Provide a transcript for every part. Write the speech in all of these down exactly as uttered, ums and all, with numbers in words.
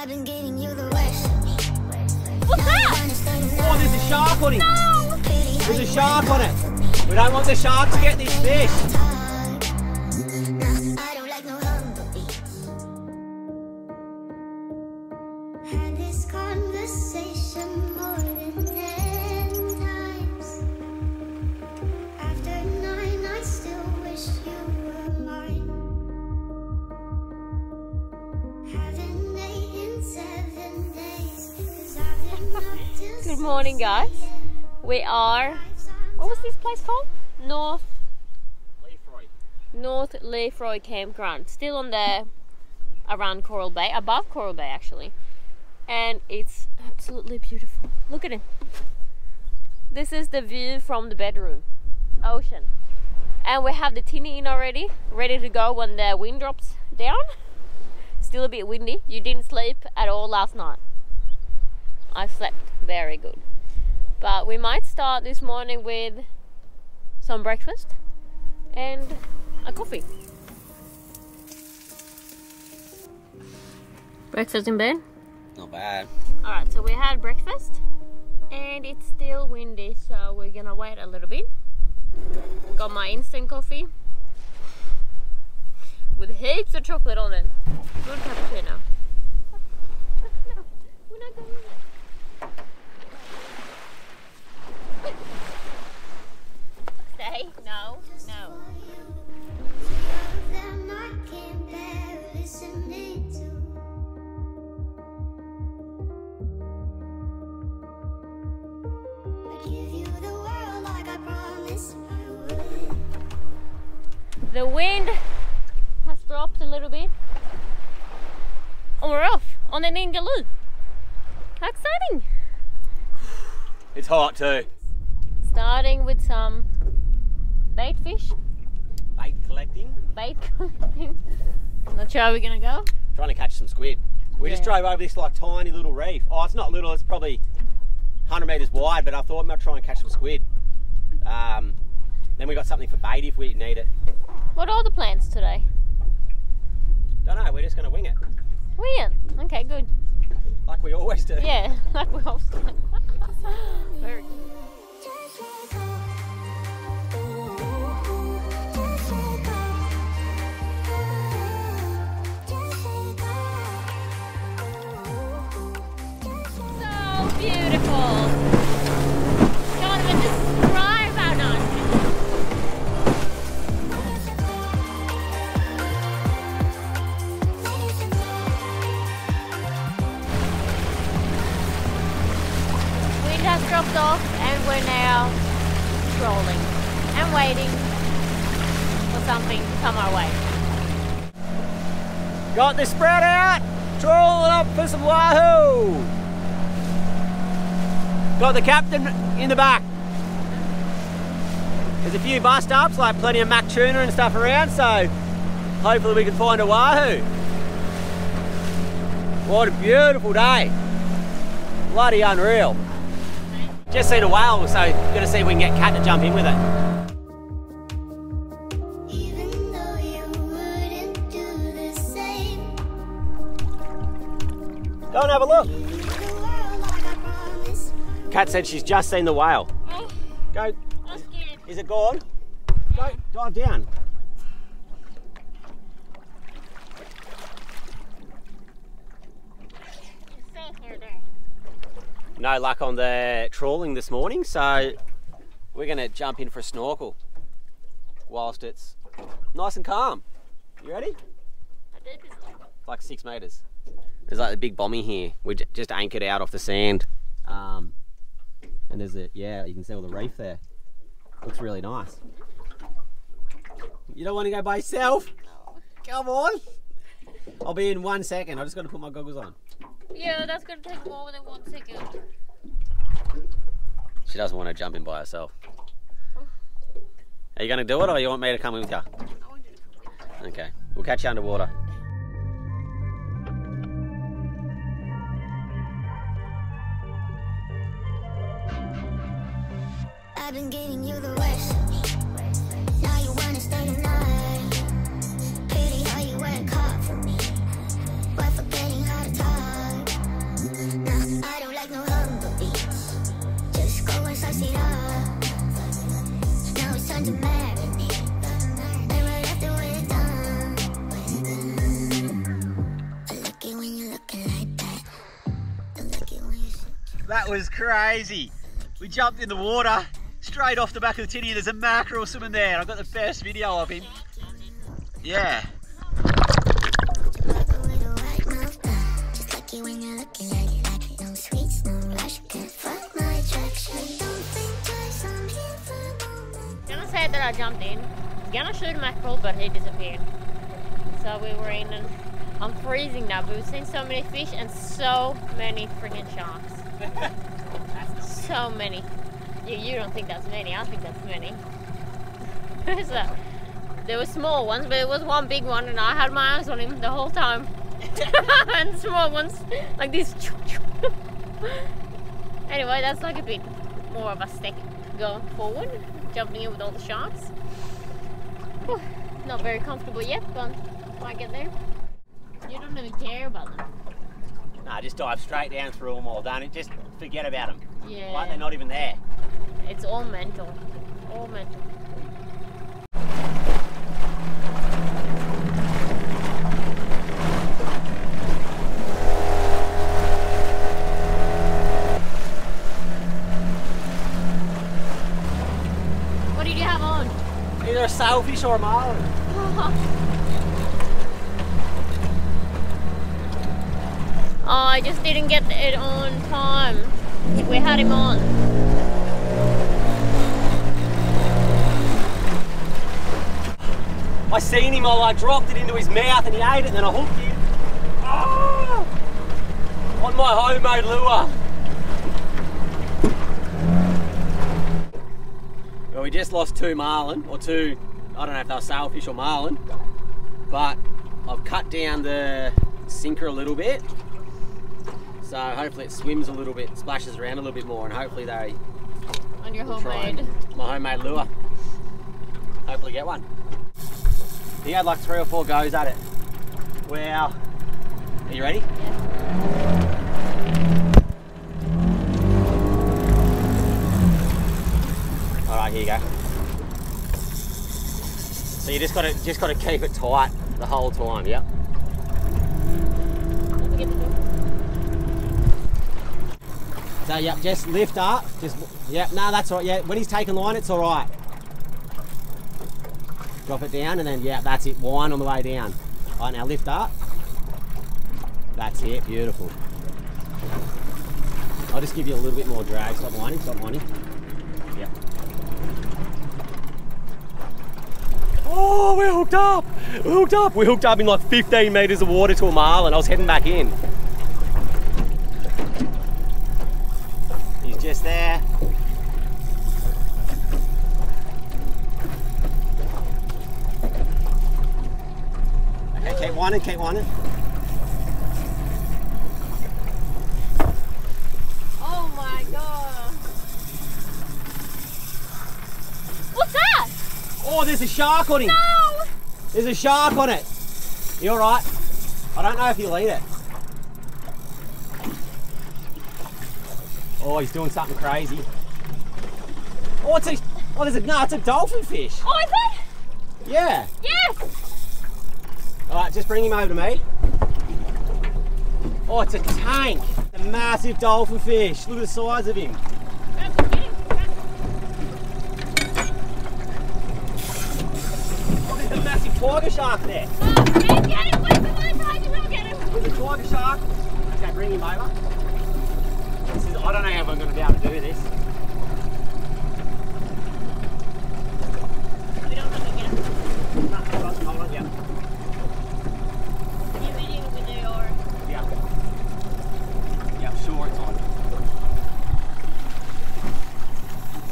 I've been getting you the worst. What's that? Oh, there's a shark on it. No! There's a shark on it. We don't want the shark to get this fish. Good morning, guys. We are, what was this place called? North Lefroy. North Lefroy Campground. Still on the, around Coral Bay, above Coral Bay actually. And it's absolutely beautiful. Look at it. This is the view from the bedroom. Ocean. And we have the tinny in already, ready to go when the wind drops down. Still a bit windy. You didn't sleep at all last night. I slept very good, but we might start this morning with some breakfast and a coffee. Breakfast in bed? Not bad. Alright, so we had breakfast and it's still windy, so we're gonna wait a little bit. Got my instant coffee with heaps of chocolate on it. Good cappuccino. No, we're not going. Hey, no, no. The wind has dropped a little bit and we're off on the Ningaloo. How exciting! It's hot too. Starting with some bait fish. Bait collecting. Bait collecting. Not sure how we're gonna go. Trying to catch some squid. We yeah. just drove over this like tiny little reef. Oh, it's not little, it's probably one hundred meters wide, but I thought I might try and catch some squid. Um, then we got something for bait if we need it. What are the plans today? Don't know, we're just gonna wing it. Wing it? Okay, good. Like we always do. Yeah, like we always do. Very good. Dropped off and we're now trolling and waiting for something to come our way. Got the spread out, trolling up for some wahoo. Got the captain in the back. There's a few bust ups, like plenty of mac tuna and stuff around, so hopefully we can find a wahoo. What a beautiful day. Bloody unreal. Just seen a whale, so we're gonna see if we can get Kat to jump in with it. Go and have a look. Kat said she's just seen the whale. Oh, go. I'm scared. Is it gone? Yeah. Go, dive down. No luck on the trawling this morning, so we're going to jump in for a snorkel whilst it's nice and calm. You ready? I did this one. It's like six metres. There's like a big bommy here. We just anchored out off the sand. Um, and there's a, yeah, you can see all the reef there. Looks really nice. You don't want to go by yourself? No. Come on. I'll be in one second. I just got to put my goggles on. Yeah, that's going to take more than one second. She doesn't want to jump in by herself. Oh. Are you going to do it or you want me to come in with you? I want you to come with me. Okay, we'll catch you underwater. I've been getting you the worst. Now you want to stay tonight. Pity how you weren't caught for me. We're forgetting how to talk. That was crazy. We jumped in the water, straight off the back of the tinny, and there's a mackerel swimming there, and I've got the best video of him. Yeah. Gonna say that I jumped in, gonna shoot a mackerel, but he disappeared. So we were in, and I'm freezing now, but we've seen so many fish and so many freaking sharks. So many. You, you don't think that's many, I think that's many. So, there were small ones, but there was one big one and I had my eyes on him the whole time. And the small ones, like this. Anyway, that's like a bit more of a step going forward, jumping in with all the sharks. Whew, not very comfortable yet, but might get there. You don't even care about them. Nah, just dive straight down through them all, don't it? Just forget about them. Yeah. Like they're not even there. It's all mental. All mental. What did you have on? Either a sailfish or a marlin. Oh, I just didn't get it on time. We had him on. I seen him, I like dropped it into his mouth and he ate it and then I hooked him. Oh, on my homemade lure. Well, we just lost two marlin, or two, I don't know if they were sailfish or marlin, but I've cut down the sinker a little bit. So hopefully it swims a little bit, splashes around a little bit more, and hopefully they. On your homemade. My homemade lure. Hopefully get one. He had like three or four goes at it. Wow. Are you ready? Yeah. All right, here you go. So you just got to just got to keep it tight the whole time. Yep. So yep, just lift up, just, yep, no, that's all right, yeah, when he's taking line, it's all right. Drop it down and then, yeah, that's it, wind on the way down. All right, now lift up. That's it, beautiful. I'll just give you a little bit more drag, stop winding, stop winding. Yep. Oh, we're hooked up, we're hooked up. We hooked up in like fifteen metres of water to a marlin, I was heading back in. Just there. Okay, keep winding, keep winding. Oh my god! What's that? Oh, there's a shark on him. No! There's a shark on it. You all right? I don't know if you'll eat it. Oh, he's doing something crazy. Oh, it's a, oh, there's a, no, it's a dolphin fish. Oh, is it? Yeah. Yes. All right, just bring him over to me. Oh, it's a tank. It's a massive dolphin fish. Look at the size of him. Oh, there's a massive tiger shark there. Oh, man, get him, please, come on, tiger, I'll get him. There's a tiger shark. Okay, bring him over. This is, I don't know if I'm going to be able to do this. We don't have to get him. No, hold on, hold on, yeah. Are you eating over there or? Yeah. Yeah, I'm sure it's on.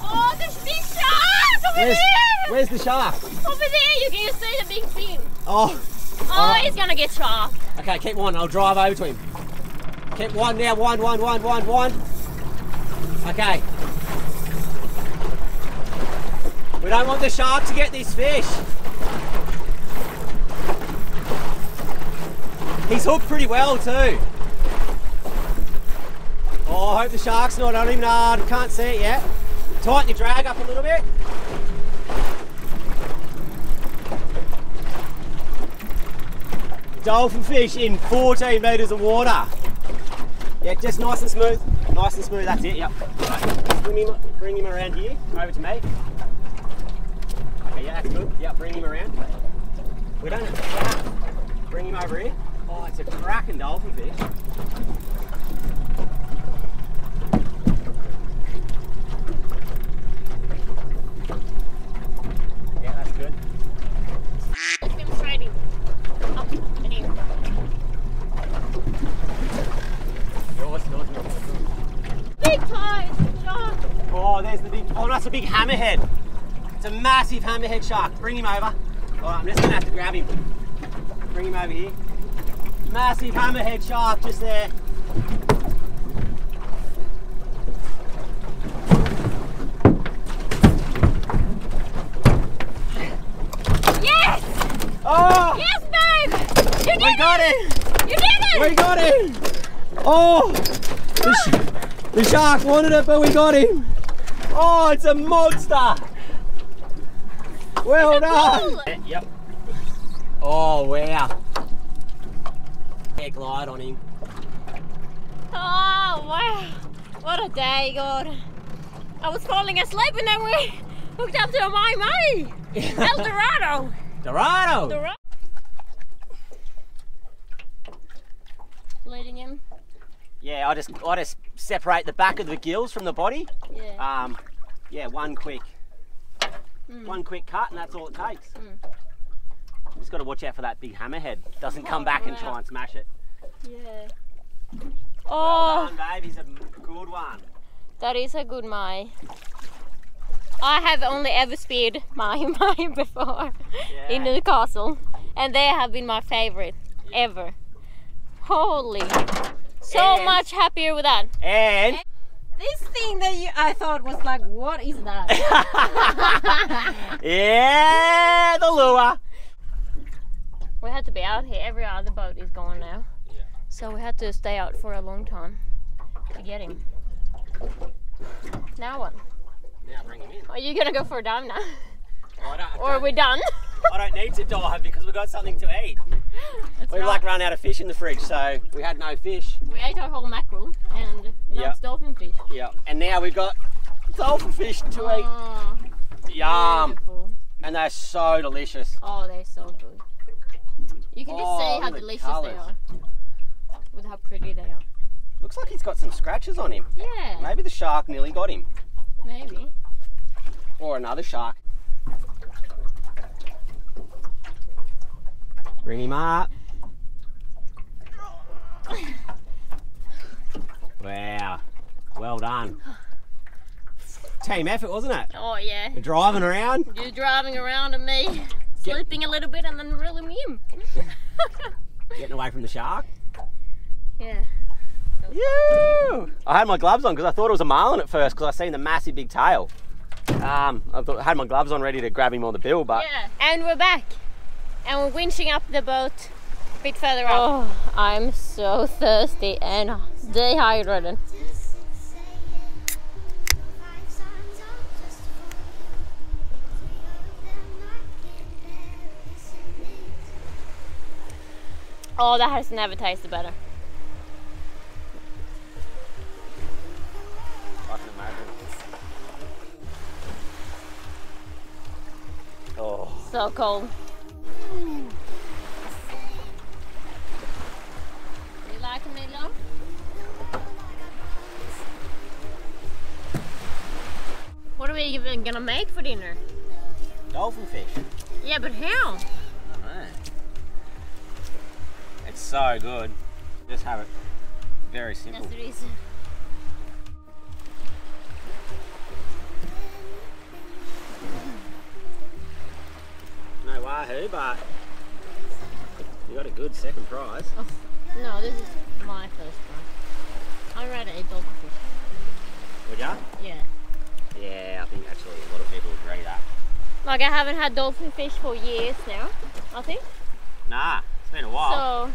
Oh, there's a big shark over where's, there! Where's the shark? Over there, you can just see the big fin. Oh. Oh, right. He's going to get shark. Okay, keep one, I'll drive over to him. Keep one now, one, one, one, one, one. Okay. We don't want the shark to get these fish. He's hooked pretty well too. Oh, I hope the shark's not on him. No, I can't see it yet. Tighten your drag up a little bit. Dolphin fish in fourteen metres of water. Yeah, just nice and smooth. Nice and smooth, that's it, yep. Right. Bring him, bring him around here, over to me. Okay, yeah, that's good. Yeah, bring him around. We don't have to crack. Bring him over here. Oh, it's a cracking dolphin fish. That's a big hammerhead. It's a massive hammerhead shark. Bring him over. Alright, I'm just gonna have to grab him. Bring him over here. Massive hammerhead shark just there. Yes! Oh! Yes, babe! You did we it! Got it! You did it! We got it! Oh! The, sh the shark wanted it, but we got him! Oh, it's a monster! Well done! Yeah, yep. Oh, wow. Hair glide on him. Oh, wow. What a day, God. I was falling asleep and then we hooked up to a mahi mahi. El Dorado. Dorado! Dorado! Leading him. Yeah, I just, I just separate the back of the gills from the body. Yeah. Um, yeah, one quick, mm. one quick cut, and that's all it takes. Mm. Just got to watch out for that big hammerhead. Doesn't oh, come back wow. and try and smash it. Yeah. Oh. Well done, babe. He's a good one. That is a good mahi. I have only ever speared mahi mahi before yeah. in Newcastle, and they have been my favourite yeah. ever. Holy. So and much happier with that. And this thing that you, I thought was like, what is that? Yeah, the lure. We had to be out here. Every other boat is gone now. Yeah. So we had to stay out for a long time to get him. Now what? Now bring him in. Are you going to go for a dive now? Well, I don't, or are we done? I don't need to dive because we've got something to eat. That's We've right. like run out of fish in the fridge, so we had no fish. We ate our whole mackerel and no yep. dolphin fish. Yeah, and now we've got dolphin fish to oh, eat. Yum! Beautiful. And they're so delicious. Oh, they're so good. You can just oh, see how the delicious colours. They are with how pretty they are. Looks like he's got some scratches on him. Yeah. Maybe the shark nearly got him. Maybe. Or another shark. Bring him up. Wow. Well done. Team effort, wasn't it? Oh, yeah. You're driving around. You're driving around and me Get sleeping a little bit and then reeling him. Getting away from the shark. Yeah. Yeah. I had my gloves on because I thought it was a marlin at first because I seen the massive big tail. Um, I, thought, I had my gloves on ready to grab him on the bill, but... Yeah. And we're back. And we're winching up the boat a bit further up. Oh, I'm so thirsty and dehydrated. Oh, that has never tasted better. I can imagine. Oh. So cold. You like him, Nilo? What are we even gonna make for dinner? Dolphin fish. Yeah, but how? I don't know. It's so good. Just have it very simple. That's the reason. Wahoo, but you got a good second prize. Oh, no, this is my first prize. I'd rather eat dolphin fish. Would ya? Yeah. Yeah, I think actually a lot of people would agree that. Like, I haven't had dolphin fish for years now, I think. Nah, it's been a while. So,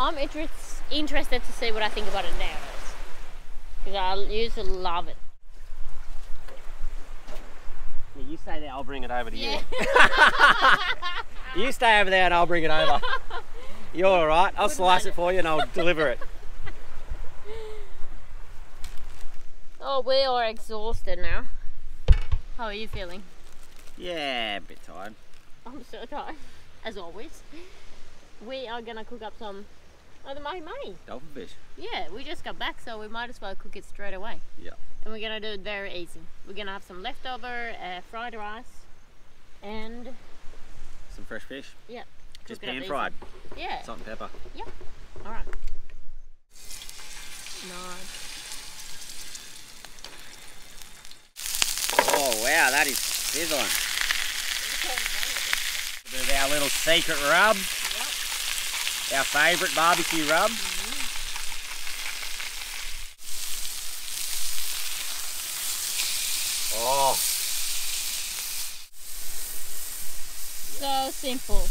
I'm inter interested to see what I think about it now. Because I used to love it. You stay there, I'll bring it over to you. Yeah. You stay over there and I'll bring it over. You're alright, I'll Good slice man. It for you and I'll deliver it. Oh, we are exhausted now. How are you feeling? Yeah, a bit tired. I'm so tired, as always. We are gonna cook up some of the mahi mahi. Dolphin fish. Yeah, we just got back, so we might as well cook it straight away. Yeah. And we're gonna do it very easy. We're gonna have some leftover uh, fried rice and some fresh fish. Yeah. Just pan fried. Easy. Yeah. Salt and pepper. Yeah. All right. Nice. Oh wow, that is sizzling. There's our little secret rub. Yep. Our favourite barbecue rub. Mm-hmm. Oh. So simple.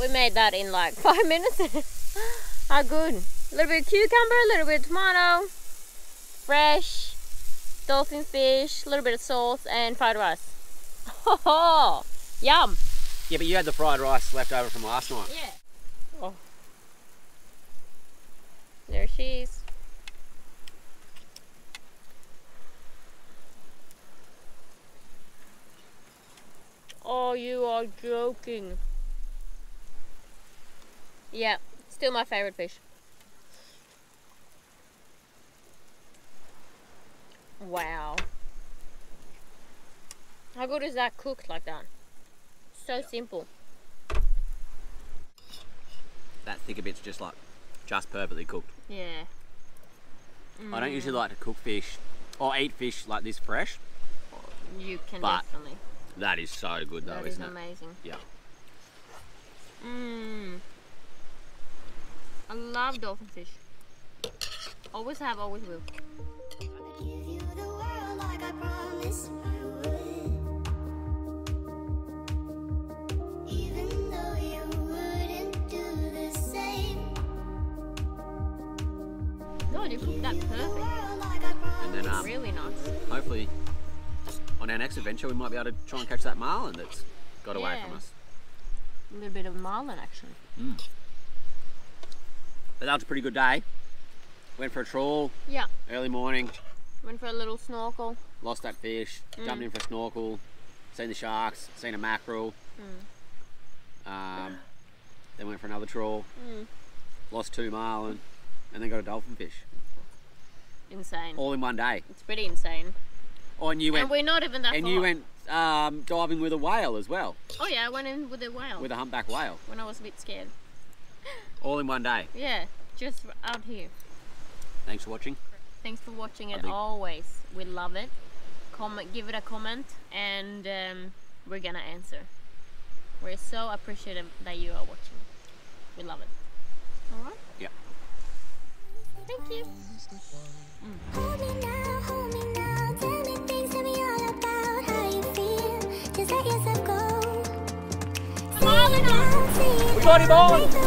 We made that in like five minutes. How good. A little bit of cucumber, a little bit of tomato, fresh dolphin fish, a little bit of sauce and fried rice. Oh, oh, yum! Yeah, but you had the fried rice left over from last night. Yeah. Oh. There she is. Oh, you are joking. Yeah, still my favourite fish. Wow. How good is that cooked like that? So yep. Simple. That thicker bit's just like, just perfectly cooked. Yeah. Mm. I don't usually like to cook fish or eat fish like this fresh. You can but definitely. That is so good though, that isn't is it? That is amazing. Yeah. Mmm. I love dolphin fish. Always have, always will. You cooked that perfect. And then, um, really nice. Hopefully, on our next adventure, we might be able to try and catch that marlin that's got yeah. away from us. A little bit of marlin action. Mm. But that was a pretty good day. Went for a trawl. Yeah. Early morning. Went for a little snorkel. Lost that fish. Mm. Jumped in for a snorkel. Seen the sharks. Seen a mackerel. Mm. Um, then went for another trawl. Mm. Lost two marlin, and then got a dolphin fish. Insane. All in one day. It's pretty insane. Oh, and you went. And we're not even that and far. And you went um, diving with a whale as well. Oh yeah, I went in with a whale. With a humpback whale. When I was a bit scared. All in one day. Yeah, just out here. Thanks for watching. Thanks for watching it always. We love it. Comment, give it a comment, and um, we're gonna answer. We're so appreciative that you are watching. We love it. All right. Yeah. Thank you. Hold me now, hold me now. Tell me things, tell me all about how you feel. Just let yourself go. We got him on.